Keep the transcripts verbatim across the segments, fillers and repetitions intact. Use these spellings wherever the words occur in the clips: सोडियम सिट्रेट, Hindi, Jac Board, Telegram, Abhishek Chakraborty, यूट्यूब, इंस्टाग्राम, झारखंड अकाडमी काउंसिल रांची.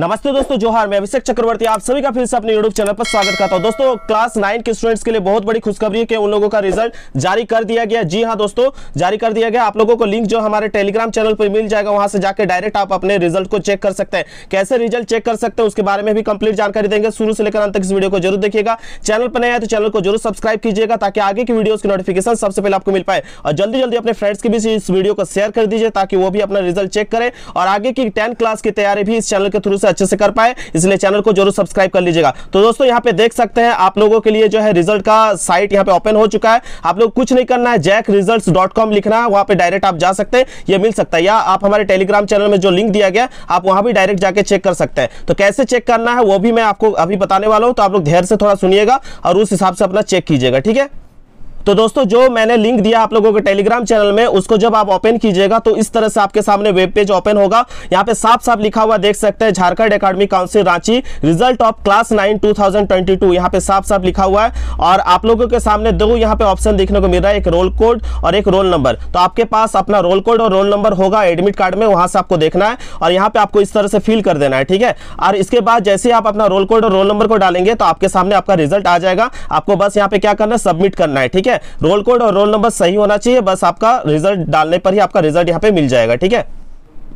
नमस्ते दोस्तों, जोहार। मैं अभिषेक चक्रवर्ती आप सभी का फिर से अपने यूट्यूब चैनल पर स्वागत करता हूं। दोस्तों, क्लास नाइन के स्टूडेंट्स के लिए बहुत बड़ी खुशखबरी है कि उन लोगों का रिजल्ट जारी कर दिया गया। जी हां दोस्तों, जारी कर दिया गया। आप लोगों को लिंक जो हमारे टेलीग्राम चैनल पर मिल जाएगा, वहां से जाकर डायरेक्ट आप अपने रिजल्ट को चेक कर सकते हैं। कैसे रिजल्ट चेक कर सकते हैं उसके बारे में भी कंप्लीट जानकारी देंगे। शुरू से लेकर अंत तक इस वीडियो को जरूर देखिएगा। चैनल पर नया है तो चैनल को जरूर सब्सक्राइब कीजिएगा ताकि आगे की वीडियोस की नोटिफिकेशन सबसे पहले आपको मिल पाए। और जल्दी जल्दी अपने फ्रेंड्स के बीच इस वीडियो को शेयर कर दीजिए ताकि वो भी अपना रिजल्ट चेक करें और आगे की टेंथ क्लास की तैयारी भी इस चैनल के थ्रू अच्छे से कर पाए, इसलिए चैनल को जरूर सब्सक्राइब कर लीजिएगा। तो दोस्तों, यहाँ पे देख सकते हैं आप लोगों के लिए जो है रिजल्ट का साइट यहाँ पे ओपन हो चुका है। आप लोग कुछ नहीं करना है, जैक रिजल्ट्स डॉट कॉम लिखना है, वहां पे डायरेक्ट आप जा सकते हैं, ये मिल सकता है। या आप हमारे टेलीग्राम चैनल में जो लिंक दिया गया आप वहां भी डायरेक्ट जाके चेक कर सकते हैं। तो कैसे चेक करना है वो भी मैं आपको अभी बताने वाला हूँ, तो आप लोग धैर्य से थोड़ा सुनिएगा और उस हिसाब से अपना चेक कीजिएगा, ठीक है। तो दोस्तों, जो मैंने लिंक दिया आप लोगों के टेलीग्राम चैनल में, उसको जब आप ओपन कीजिएगा तो इस तरह से आपके सामने वेब पेज ओपन होगा। यहाँ पे साफ साफ लिखा हुआ देख सकते हैं, झारखंड अकाडमी काउंसिल रांची result of class nine two thousand twenty two. यहाँ पे साफ साफ लिखा हुआ है और आप लोगों के सामने दो यहाँ पे ऑप्शन देखने को मिल रहा है, एक रोल कोड और एक रोल नंबर। तो आपके पास अपना रोल कोड और रोल नंबर होगा एडमिट कार्ड में, वहां से आपको देखना है और यहाँ पे आपको इस तरह से फिल कर देना है, ठीक है। और इसके बाद जैसे आप अपना रोल कोड और रोल नंबर को डालेंगे तो आपके सामने आपका रिजल्ट आ जाएगा। आपको बस यहाँ पे क्या करना है, सबमिट करना है, ठीक है। रोल कोड और रोल नंबर सही होना चाहिए, बस आपका रिजल्ट डालने पर ही आपका रिजल्ट यहाँ पे मिल जाएगा, ठीक है।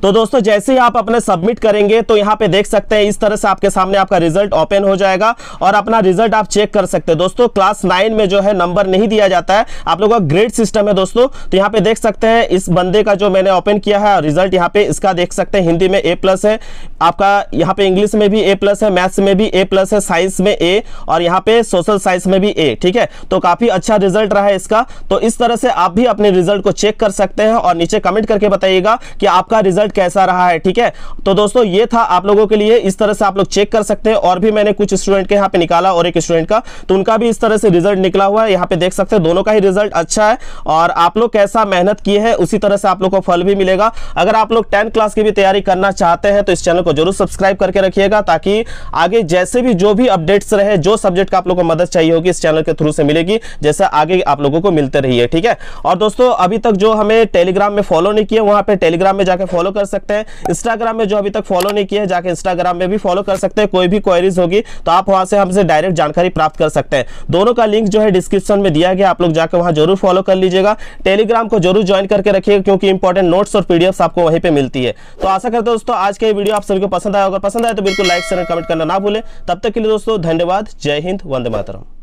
तो दोस्तों, जैसे ही आप अपने सबमिट करेंगे तो यहाँ पे देख सकते हैं इस तरह से आपके सामने आपका रिजल्ट ओपन हो जाएगा और अपना रिजल्ट आप चेक कर सकते हैं। दोस्तों, क्लास नाइन में जो है नंबर नहीं दिया जाता है, आप लोगों का ग्रेड सिस्टम है दोस्तों। तो यहाँ पे देख सकते हैं इस बंदे का जो मैंने ओपन किया है रिजल्ट, यहाँ पे इसका देख सकते हैं हिंदी में ए प्लस है आपका, यहाँ पे इंग्लिश में भी ए प्लस है, मैथ्स में भी ए प्लस है, साइंस में ए और यहाँ पे सोशल साइंस में भी ए, ठीक है। तो काफी अच्छा रिजल्ट रहा है इसका। तो इस तरह से आप भी अपने रिजल्ट को चेक कर सकते हैं और नीचे कमेंट करके बताइएगा कि आपका रिजल्ट कैसा रहा है, ठीक है। तो दोस्तों, ये था आप लोगों के लिए, इस तरह से आप लोग चेक कर सकते हैं। और भी मैंने कुछ स्टूडेंट के यहाँ पे निकाला और एक स्टूडेंट का, तो उनका भी इस तरह से रिजल्ट निकला हुआ है। यहाँ पे देख सकते हैं दोनों का ही रिजल्ट अच्छा है और आप लोग कैसा मेहनत किए हैं उसी तरह से आप लोग को फल भी मिलेगा। अगर आप लोग टेंथ क्लास की भी तैयारी करना चाहते हैं तो इस चैनल को जरूर सब्सक्राइब करके रखिएगा ताकि आगे जैसे भी जो भी अपडेट्स रहे, जो सब्जेक्ट का आप लोग को मदद चाहिए होगी इस चैनल के थ्रू से मिलेगी, जैसे आगे आप लोगों को मिलते रहिए, ठीक है। और दोस्तों, अभी तक जो हमें टेलीग्राम में फॉलो नहीं किए वहां पर टेलीग्राम में जाकर फॉलो कर सकते हैं। इंस्टाग्राम में जो अभी तक फॉलो नहीं किया है जाके इंस्टाग्राम में भी फॉलो कर सकते हैं। कोई भी क्वेरीज होगी तो आप वहां से हमसे डायरेक्ट जानकारी प्राप्त कर सकते हैं। दोनों का लिंक जो है डिस्क्रिप्शन में दिया गया, आप लोग जाकर वहां जरूर फॉलो कर लीजिएगा। टेलीग्राम को जरूर ज्वाइन करके रखिएगा क्योंकि इंपॉर्टेंट नोट्स और पीडीएफ आपको वहीं पर मिलती है। तो आशा करते हैं दोस्तों आज के वीडियो आप सभी को पसंद आया। अगर पसंद आए तो बिल्कुल लाइक शेयर कमेंट करना ना भूलें। तब तक के लिए दोस्तों धन्यवाद। जय हिंद, वंदे मातरम।